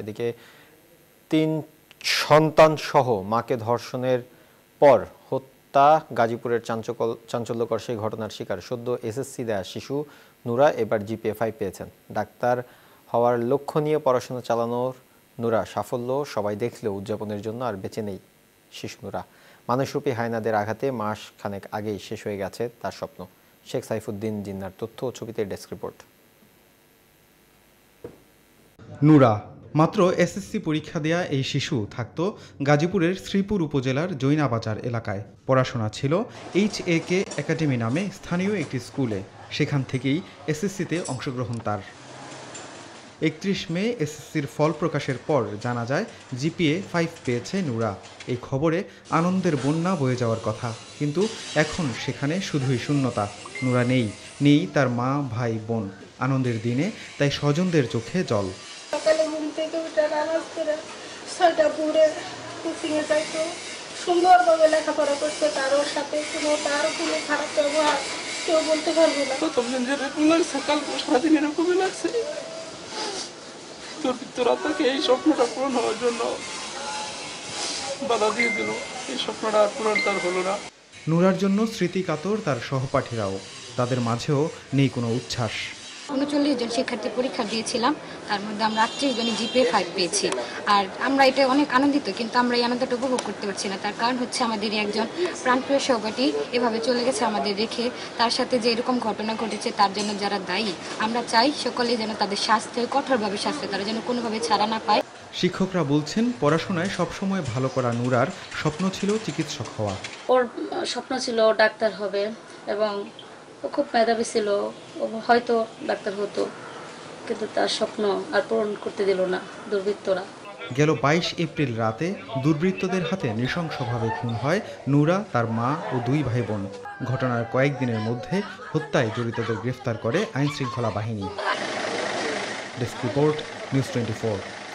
এদিকে তিন সন্তানসহ মাকে ধর্ষণের পর হত্যা গাজীপুরের চাঞ্চল্যকর সেই ঘটনার শিকার সদ্য এসএসসি দেয়া শিশু নূরা এবার জিপিএ-৫ পেয়েছেন। ডাক্তার হওয়ার লক্ষ্য নিয়ে পড়াশোনা চালানোর নূরা সাফল্য সবাই দেখলেও উদযাপনের জন্য আর বেঁচে নেই শিশু নূরা। মানুষরূপী হায়নাদের আঘাতে মাস খানেক আগেই শেষ হয়ে গেছে তার স্বপ্ন। শেখ সফিউদ্দিন জিন্নাহ তথ্য ও ছবিতে ডেস্ক রিপোর্ট। নূরা মাত্র এসএসসি পরীক্ষা দেয়া এই শিশু থাকত গাজীপুরের শ্রীপুর উপজেলার জৈনা বাজার এলাকায়। পড়াশোনা ছিল এইচ.এ.কে একাডেমি নামে স্থানীয় একটি স্কুলে। সেখান থেকেই এসএসসিতে অংশগ্রহণ তার। 31 মে এসএসসির ফল প্রকাশের পর জানা যায় জিপিএ-৫ পেয়েছে নূরা। এই খবরে আনন্দের বন্যা বয়ে যাওয়ার কথা, কিন্তু এখন সেখানে শুধুই শূন্যতা। নূরা নেই তার মা, ভাই, বোন। আনন্দের দিনে তাই স্বজনদের চোখে জল। সকালে ঘুম থেকে উঠে নামাজ করে ৬টা পড়ে কোচিংয়ে যাইতো। সুন্দরভাবে লেখাপড়া করতে, কারো সাথে কোনো খারাপ ব্যবহার কেউ বলতে পারবে না। সকাল সারাদিন এরকমই লাগছে। এই স্বপ্নটা পূরণ হওয়ার জন্য বাধা দিয়ে দিল, এই স্বপ্নটা পূরণ তার হলো না। নূরার জন্য স্মৃতিকাতর তার সহপাঠীরাও, তাদের মাঝেও নেই কোনো উচ্ছ্বাস। 39 জন শিক্ষার্থী পরীক্ষা দিয়েছিলাম, তার মধ্যে আমরা 38 জনই জিপিএ-৫ পেয়েছি। আর আমরা এটা অনেক আনন্দিত, কিন্তু আমরা এই আনন্দটা উপভোগ করতে পারছি না। তার কারণ হচ্ছে আমাদের একজন প্রাণপ্রিয় সহপাঠী এভাবে চলে গেছে আমাদের রেখে। তার সাথে যে এরকম ঘটনা ঘটেছে তার জন্য যারা দায়ী, আমরা চাই সকলে যেন তাদের শাস্তি কঠোরভাবে শাস্তি, তারা যেন কোনোভাবে ছাড়া না পায়। শিক্ষকরা বলছেন পড়াশোনায় সবসময় ভালো করা নূরার স্বপ্ন ছিল চিকিৎসক হওয়া। ওর স্বপ্ন ছিল ডাক্তার হবে, এবং খুব মেধাবী ছিল, হয়তো ডাক্তার হতো, কিন্তু তার স্বপ্ন আর পূরণ করতে দিল না দুর্বৃত্তরা। গেল 22 এপ্রিল রাতে দুর্বৃত্তদের হাতে নৃশংসভাবে খুন হয় নূরা, তার মা ও 2 ভাই বোন। ঘটনার কয়েকদিনের মধ্যে হত্যায় জড়িতদের গ্রেফতার করে আইনশৃঙ্খলা বাহিনী। Desk report, news 24।